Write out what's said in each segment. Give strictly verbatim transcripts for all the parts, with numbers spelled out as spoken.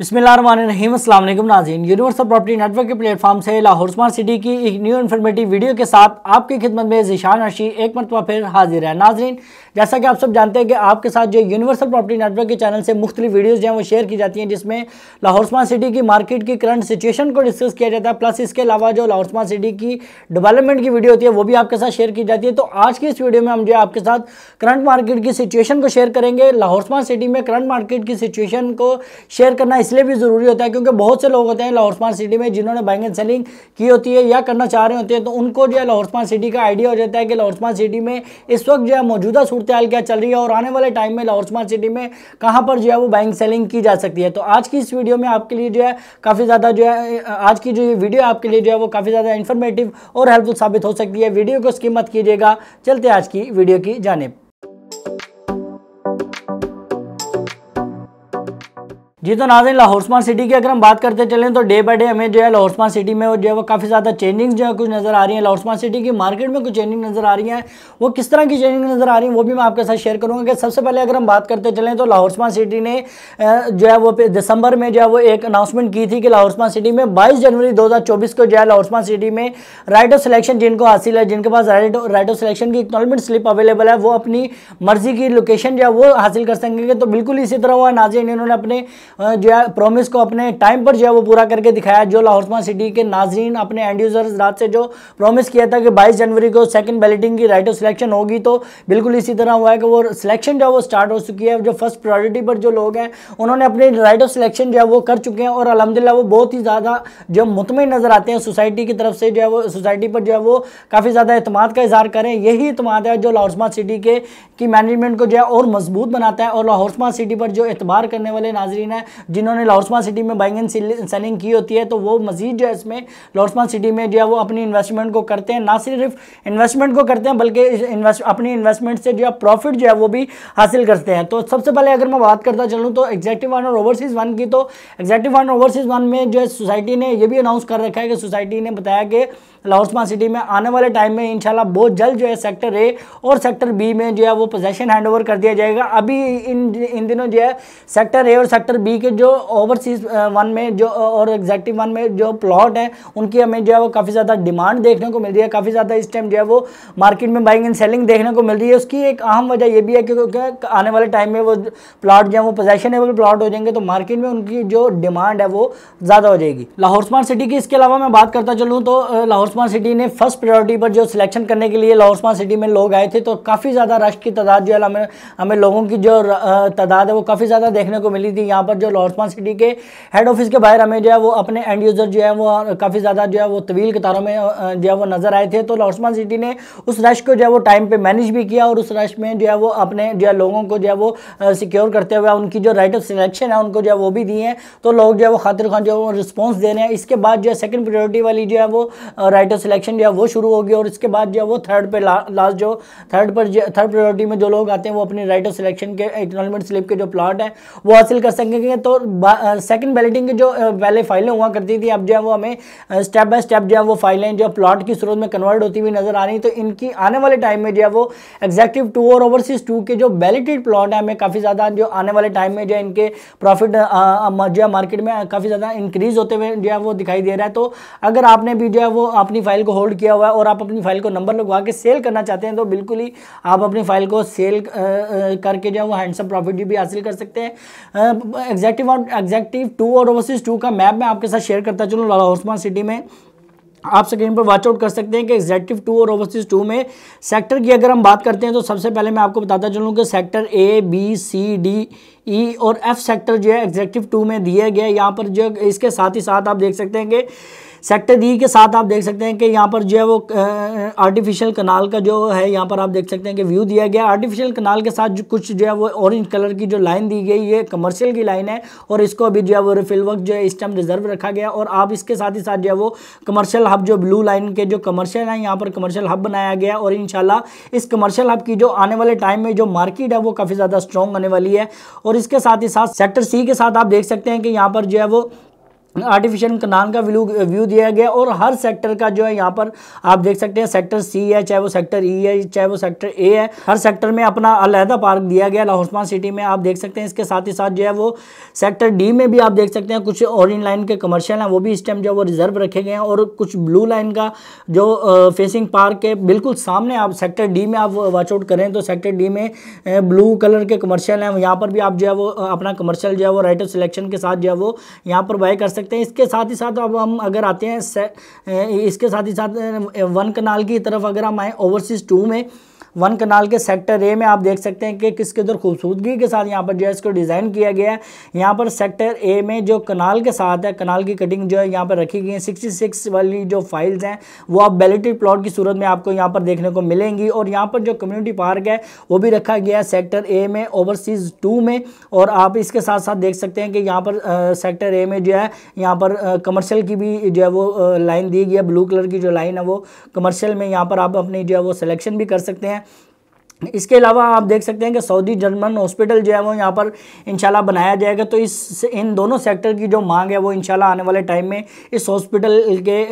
बिस्मिल्लाहिर्रहमानिर्रहीम अस्सलाम वालेकुम नाज़रीन, यूनिवर्सल प्रॉपर्टी नेटवर्क के प्लेटफॉर्म से लाहौर स्मार्ट सिटी की एक न्यू इन्फॉर्मेटिव वीडियो के साथ आपकी खिदमत में ज़ीशान अर्शी एक मरतबा फिर हाजिर है। नाज़रीन, जैसा कि आप सब जानते हैं कि आपके साथ जो यूनिवर्सल प्रॉपर्टी नेटवर्क के चैनल से मुख्तलिफ वीडियोज़ हैं वो शेयर की जाती हैं, जिसमें लाहौर स्मार्ट सिटी की मार्केट की करंट सिचुएशन को डिस्कस किया जाता है, प्लस इसके अलावा जो लाहौर स्मार्ट सिटी की डेवलपमेंट की वीडियो होती है वो भी आपके साथ शेयर की जाती है। तो आज की इस वीडियो में हम जो है आपके साथ करंट मार्केट की सिचुएशन को शेयर करेंगे। लाहौर स्मार्ट सिटी में करंट मार्केट की सिचुएशन को शेयर करना इसलिए भी ज़रूरी होता है क्योंकि बहुत से लोग होते हैं लाहौर स्मार्ट सिटी में जिन्होंने बाइंग एंड सेलिंग की होती है या करना चाह रहे होते हैं, तो उनको जो है लाहौर स्मार्ट सिटी का आइडिया हो जाता है कि लाहौर स्मार्ट सिटी में इस वक्त जो है मौजूदा सूरत हाल क्या चल रही है और आने वाले टाइम में लाहौर स्मार्ट सिटी में कहाँ पर जो है वो बाइंग सेलिंग की जा सकती है। तो आज की इस वीडियो में आपके लिए जो है काफ़ी ज़्यादा जो है आज की जो ये वीडियो आपके लिए जो है वो काफ़ी ज़्यादा इन्फॉर्मेटिव और हेल्पफुल साबित हो सकती है। वीडियो को स्किप मत कीजिएगा, चलते आज की वीडियो की जानिब। जी तो नाज़रीन, लाहौर स्मार्ट सिटी की अगर हम बात करते चलें तो डे बाय डे हमें जो है लाहौर स्मार्ट सिटी में जो है वो काफ़ी ज़्यादा चेंजिंग्स जो है कुछ नज़र आ रही हैं। लाहौर स्मार्ट सिटी की मार्केट में कुछ चेंजिंग नज़र आ रही हैं, वो किस तरह की चेंजिंग नज़र आ रही हैं वो भी मैं आपके साथ शेयर करूँगा। कि सबसे पहले अगर हम बात करते चलें तो लाहौर स्मार्ट सिटी ने जो है वो दिसंबर में जो है वो एक अनाउंसमेंट की थी कि लाहौर स्मार्ट सिटी में बाईस जनवरी दो हज़ार चौबीस को जो है लाहौर स्मार्ट सिटी में राइट ऑफ सिलेक्शन जिनको हासिल है, जिनके पास राइट राइट ऑफ सिलेक्शन की एक्नॉलेजमेंट स्लिप अवेलेबल है, वो अपनी मर्जी की लोकेशन जो है वो हासिल कर सकेंगे। तो बिल्कुल इसी तरह हुआ नाज़रीन, इन्होंने अपने जो है प्रोमिस को अपने टाइम पर जो है वो पूरा करके दिखाया। जो लाहौर स्मार्ट सिटी के नाजरीन अपने एंड यूजर्स रात से जो प्रोमिस किया था कि बाईस जनवरी को सेकंड बैलेटिंग की राइट ऑफ सिलेक्शन होगी, तो बिल्कुल इसी तरह हुआ है कि वो सिलेक्शन जो है वो स्टार्ट हो चुकी है। जो फर्स्ट प्रायोरिटी पर जो लोग हैं उन्होंने अपने राइट ऑफ सिलेक्शन जो है वो कर चुके हैं और अलहमदिल्ला वो बहुत ही ज़्यादा जो मुतमिन नज़र आते हैं। सोसाइटी की तरफ से जो है वो सोसाइटी पर जो है वो काफ़ी ज़्यादा एतमाद का इजहार करें, यही एतमाद है जो लाहौर स्मार्ट सिटी के की मैनेजमेंट को जो है और मजबूत बनाता है। और लाहौर स्मार्ट सिटी पर जो एतबार करने वाले नाजरीन है जिन्होंने लाहौर स्मार्ट सिटी में बाइंग एंड सेलिंग की होती है, तो वो मजीद जो है इसमें लाहौर स्मार्ट सिटी में जो है वो अपनी इन्वेस्टमेंट को करते हैं। ना सिर्फ इन्वेस्टमेंट को करते हैं बल्कि इन्वेस्ट अपनी इन्वेस्टमेंट से जो है प्रॉफिट जो है वो भी हासिल करते हैं। तो सबसे पहले अगर मैं बात करता चलूँ तो एग्जीक्यूटिव वन और ओवरसीज वन की, तो एग्जीक्यूटिव वन ओवरसीज वन में जो है सोसाइटी ने यह भी अनाउंस कर रखा है कि सोसाइटी ने बताया कि लाहौर स्मार्ट सिटी में आने वाले टाइम में इंशाल्लाह बहुत जल्द जो है सेक्टर ए और सेक्टर बी में जो है वो पोजेशन हैंड ओवर कर दिया जाएगा। अभी इन इन दिनों जो है सेक्टर ए और सेक्टर बी के जो ओवरसीज वन में जो और एग्जैक्टिव वन में जो प्लॉट हैं उनकी हमें जो है वो काफ़ी ज़्यादा डिमांड देखने को मिल रही है। काफ़ी ज़्यादा इस टाइम जो है वो मार्केट में बाइंग एंड सेलिंग देखने को मिल रही है। उसकी एक अहम वजह यह भी है क्योंकि आने वाले टाइम में वो प्लाट जो है वो पोजेशनेबल प्लाट हो जाएंगे, तो मार्केट में उनकी जो डिमांड है वो ज़्यादा हो जाएगी। लाहौर स्मार्ट सिटी की इसके अलावा मैं बात करता चलूँ तो लाहौर स्मार्ट सिटी ने फर्स्ट प्रायोरिटी पर जो सिलेक्शन करने के लिए लाहौर स्मार्ट सिटी में लोग आए थे, तो काफ़ी ज़्यादा रश की तादाद जो है हमें हमें लोगों की जो तादाद है वो काफ़ी ज़्यादा देखने को मिली थी। यहाँ पर जो लाहौर स्मार्ट सिटी के हेड ऑफिस के बाहर हमें जो है वो अपने एंड यूज़र जो है वो काफ़ी ज़्यादा जो है वो तवील कतारों में जो है वो नज़र आए थे। तो लाहौर स्मार्ट सिटी ने उस रश को जो है वो टाइम पर मैनेज भी किया और उस रश में जो है वो अपने जो है लोगों को जो है वो सिक्योर करते हुए उनकी जो राइट ऑफ सिलेक्शन है उनको जो है वो भी दिए हैं। तो लोग जो है वो खातिर खान जो है वो रिस्पॉन्स दे रहे हैं। इसके बाद जो है सेकेंड प्रायोरिटी वाली जो है वो राइट ऑफ सिलेक्शन जो है वो शुरू होगी और इसके बाद जो है वो थर्ड पे लास्ट ला, जो थर्ड पर थर्ड प्रायोरिटी में जो लोग आते हैं वो अपने राइट ऑफ सिलेक्शन के एक्नॉलेजमेंट स्लिप के जो प्लॉट है वो हासिल कर सकेंगे। तो सेकंड बैलेटिंग की जो पहले फाइलें हुआ करती थी, अब जो है वो हमें स्टेप बाय स्टेप जो है वो फाइलें जो प्लॉट की सूरत में कन्वर्ट होती हुई नजर आ रही। तो इनकी आने वाले टाइम में जो है वो एग्जैक्टिव टू और ओवरसीज टू के जो बैलेटेड प्लॉट है हमें काफ़ी ज़्यादा जो आने वाले टाइम में जो है इनके प्रॉफिट जो है मार्केट में काफ़ी ज़्यादा इंक्रीज होते हुए जो है वो दिखाई दे रहा है। तो अगर आपने भी जो है वो अपनी फाइल को होल्ड किया हुआ है और आप अपनी फाइल को नंबर लगवा के सेल करना चाहते हैं, तो बिल्कुल ही आप अपनी फाइल को सेल करके जो है वो हैंडसम प्रॉफिट भी हासिल कर सकते हैं। एग्जैक्टिव और एग्जैक्टिव टू और ओवरसीज टू का मैप मैं आपके साथ शेयर करता चलूँ। लाहौर स्मार्ट सिटी में आप स्क्रीन पर वॉच आउट कर सकते हैं कि एग्जैक्टिव टू और ओवरसीज टू में सेक्टर की अगर हम बात करते हैं तो सबसे पहले मैं आपको बताता चलूँ कि sector A B C D E और एफ सेक्टर जो है एग्जैक्टिव टू में दिया गया। यहाँ पर जो इसके साथ ही साथ आप देख सकते हैं कि सेक्टर डी के साथ आप देख सकते हैं कि यहाँ पर जो है वो आर्टिफिशियल कनाल का जो है यहाँ पर आप देख सकते हैं कि व्यू दिया गया। आर्टिफिशियल कनाल के साथ जो कुछ जो है वो ऑरेंज कलर की जो लाइन दी गई ये कमर्शियल की लाइन है और इसको अभी जो है वो रिफिल वर्क जो है इस टाइम रिजर्व रखा गया। और आप इसके साथ ही साथ जो है वो कमर्शियल हब जो ब्लू लाइन के जो कमर्शियल हैं यहाँ पर कमर्शियल हब बनाया गया और इंशाल्लाह इस कमर्शियल हब की जो आने वाले टाइम में जो मार्केट है वो काफ़ी ज़्यादा स्ट्रॉन्ग होने वाली है। और इसके साथ ही साथ सेक्टर सी के साथ आप देख सकते हैं कि यहाँ पर जो है वो आर्टिफिशियल कनाल का व्यू व्यू दिया गया और हर सेक्टर का जो है यहाँ पर आप देख सकते हैं, सेक्टर सी है, चाहे वो सेक्टर ई है, चाहे वो सेक्टर ए है, हर सेक्टर में अपना अलहदा पार्क दिया गया लाहौर स्मार्ट सिटी में, आप देख सकते हैं। इसके साथ ही साथ जो है वो सेक्टर डी में भी आप देख सकते हैं कुछ ऑरेंज लाइन के कमर्शियल हैं, वो भी इस टाइम जो वो रिजर्व रखे गए हैं, और कुछ ब्लू लाइन का जो फेसिंग पार्क के बिल्कुल सामने आप सेक्टर डी में आप वॉच आउट करें तो सेक्टर डी में ब्लू कलर के कमर्शियल हैं, यहाँ पर भी आप जो है वो अपना कमर्शियल जो है वो राइट ऑफ सिलेक्शन के साथ जो है वो यहाँ पर बाय कर सकते हैं। इसके साथ ही साथ अब हम अगर आते हैं, इसके साथ ही साथ वन कनाल की तरफ अगर हम आए ओवरसीज टू में, वन कनाल के सेक्टर ए में आप देख सकते हैं कि किस कदर खूबसूरती के साथ यहाँ पर जो है इसको डिज़ाइन किया गया है। यहाँ पर सेक्टर ए में जो कनाल के साथ है, कनाल की कटिंग जो है यहाँ पर रखी गई है, छियासठ वाली जो फाइल्स हैं वो आप बैलेटेड प्लॉट की सूरत में आपको यहाँ पर देखने को मिलेंगी, और यहाँ पर जो कम्युनिटी पार्क है वो भी रखा गया है सेक्टर ए में ओवरसीज़ टू में। और आप इसके साथ साथ देख सकते हैं कि यहाँ पर आ, सेक्टर ए में जो है यहाँ पर कमर्शियल की भी जो है वो लाइन दी गई है, ब्लू कलर की जो लाइन है वो कमर्शियल में, यहाँ पर आप अपनी जो है वो सिलेक्शन भी कर सकते हैं। इसके अलावा आप देख सकते हैं कि सऊदी जर्मन हॉस्पिटल जो है वो यहाँ पर इंशाल्लाह बनाया जाएगा, तो इस इन दोनों सेक्टर की जो मांग है वो इंशाल्लाह आने वाले टाइम में इस हॉस्पिटल के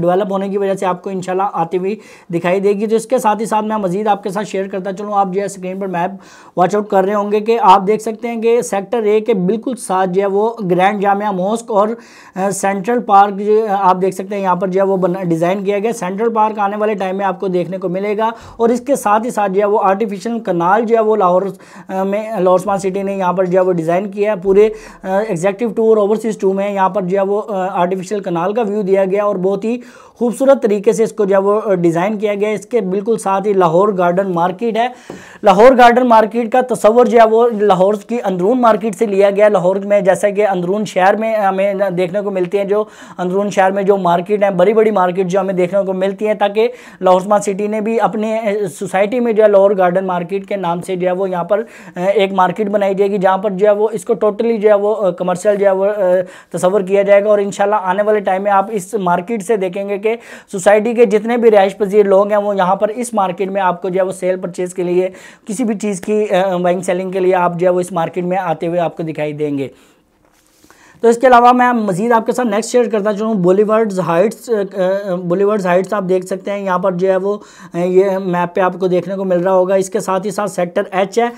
डेवलप होने की वजह से आपको इंशाल्लाह आती हुई दिखाई देगी। तो इसके साथ ही साथ मैं मज़ीद आपके साथ शेयर करता चलूँ, आप जो है स्क्रीन पर मैप वॉच आउट कर रहे होंगे कि आप देख सकते हैं कि सेक्टर ए के बिल्कुल साथ जो है वो ग्रैंड जामिया मॉस्क और सेंट्रल पार्क जो आप देख सकते हैं यहाँ पर जो है वो बना डिज़ाइन किया गया। सेंट्रल पार्क आने वाले टाइम में आपको देखने को मिलेगा, और इसके साथ ही साथ जो आर्टिफिशियल कनाल जो है वो लाहौर में लाहौर स्मार्ट सिटी ने यहाँ पर जो है वो डिज़ाइन किया है। पूरे एग्जीक्यूटिव टू और ओवरसीज टू में यहाँ पर जो है वो आर्टिफिशियल कनाल का व्यू दिया गया, और बहुत ही खूबसूरत तरीके से इसको जो है वो डिज़ाइन किया गया। इसके बिल्कुल साथ ही लाहौर गार्डन मार्केट है, लाहौर गार्डन मार्केट का तस्वर जो है वो लाहौर की अंदरून मार्केट से लिया गया। लाहौर में जैसा कि अंदरून शहर में हमें देखने को मिलती हैं, जो अंदरून शहर में जो मार्केट हैं, बड़ी बड़ी मार्केट जो हमें देखने को मिलती हैं, ताकि लाहौर स्मार्ट सिटी ने भी अपने सोसाइटी में जो है लाहौर गार्डन मार्केट के नाम से जो है वो यहाँ पर एक मार्केट बनाई जाएगी, जहाँ पर जो है वो इसको टोटली जो है वो कमर्शियल जो है वो तस्वर किया जाएगा। और इंशाल्लाह आने वाले टाइम में आप इस मार्केट से देखेंगे कि सोसाइटी के जितने भी रिहाइश पजीर लोग हैं वो यहाँ पर इस मार्केट में आपको जो है वो सेल परचेज़ के लिए, किसी भी चीज़ की बाइंग सेलिंग के लिए आप जो है वो इस मार्केट में आते हुए आपको दिखाई देंगे। तो इसके अलावा मैं मज़ीद आपके साथ नेक्स्ट शेयर करता चलूँ बॉलीवुड्स हाइट्स, बॉलीवुड्स हाइट्स आप देख सकते हैं यहाँ पर जो है वो ये मैप पे आपको देखने को मिल रहा होगा। इसके साथ ही साथ सेक्टर एच है,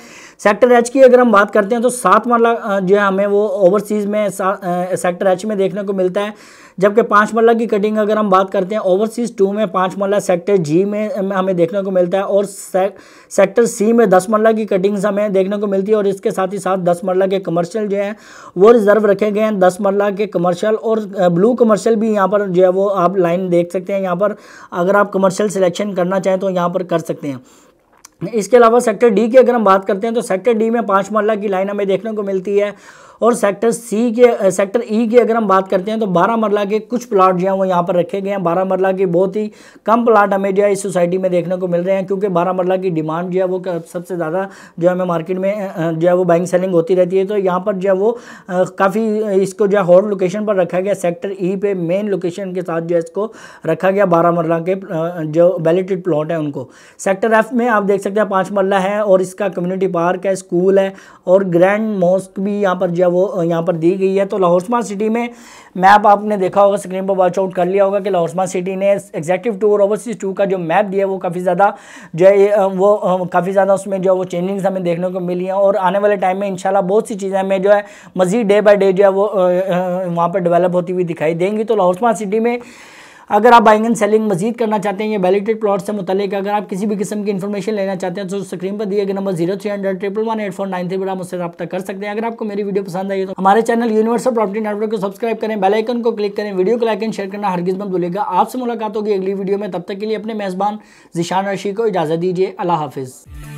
सेक्टर एच की अगर हम बात करते हैं तो सात मरला जो है हमें वो ओवरसीज़ में सेक्टर एच में देखने को मिलता है, जबकि पाँच मरला की कटिंग अगर हम बात करते हैं ओवरसीज़ टू में पाँच मरला सेक्टर जी में हमें देखने को मिलता है, और से, सेक्टर सी में दस मरला की कटिंग्स हमें देखने को मिलती है। और इसके साथ ही साथ दस मरला के कमर्शियल जो हैं वो रिज़र्व रखे गए हैं, दस मरला के कमर्शियल और ब्लू कमर्शियल भी यहाँ पर जो है वो आप लाइन देख सकते हैं, यहाँ पर अगर आप कमर्शियल सिलेक्शन करना चाहें तो यहाँ पर कर सकते हैं। इसके अलावा सेक्टर डी की अगर हम बात करते हैं तो सेक्टर डी में पाँच मरला की लाइन हमें देखने को मिलती है, और सेक्टर सी के सेक्टर ई की अगर हम बात करते हैं तो बारह मरला के कुछ प्लाट जो हैं वो यहाँ पर रखे गए हैं। बारह मरला के बहुत ही कम प्लाट हमें जो है इस सोसाइटी में देखने को मिल रहे हैं, क्योंकि बारह मरला की डिमांड जो है वो सबसे ज़्यादा जो है हमें मार्केट में जो है वो बाइंग सेलिंग होती रहती है, तो यहाँ पर जो है वो काफ़ी इसको जो है हॉट लोकेशन पर रखा गया, सेक्टर ई पे मेन लोकेशन के साथ जो है इसको रखा गया। बारह मरला के जो बैलेटेड प्लाट हैं उनको सेक्टर एफ में आप देख सकते हैं पाँच मरला है, और इसका कम्युनिटी पार्क है, स्कूल है, और ग्रैंड मॉस्क भी यहाँ पर वो यहाँ पर दी गई है। तो लाहौर स्मार्ट सिटी में मैप आपने देखा होगा, स्क्रीन पर वॉच आउट कर लिया होगा कि लाहौर स्मार्ट सिटी ने एग्जीक्यूटिव टू और ओवरसीज टू का जो मैप दिया है वो काफ़ी ज़्यादा जो है वो काफ़ी ज़्यादा उसमें जो है वो चेंजिंग्स हमें देखने को मिली हैं, और आने वाले टाइम में इंशाल्लाह बहुत सी चीज़ें हमें जो है मज़ीद डे बाई डे जो है वो वहाँ पर डेवलप होती हुई दिखाई देंगी। तो लाहौर स्मार्ट सिटी में अगर आप बाइंग एंड सेलिंग मजीद करना चाहते हैं या बैलेटेड प्लॉट से मुतलिक अगर आप किसी भी किस्म की इन्फॉर्मेशन लेना चाहते हैं तो स्क्रीन पर दिए गए number zero three hundred triple one eight four nine three पर आप उससे रब्ता कर सकते हैं। अगर आपको मेरी वीडियो पसंद आई है तो हमारे चैनल यूनिवर्सल प्रॉपर्टी नेटवर्क को सब्सक्राइब करें, बेल आइकन को क्लिक करें, वीडियो को लाइक एंड शेयर करना हरगिज़ मत भूलिएगा। आपसे मुलाकात होगी अगली वीडियो में, तब तक के लिए अपने मेज़बान ज़ीशान अर्शी को इजाज़त दीजिए। अल्लाह हाफिज़।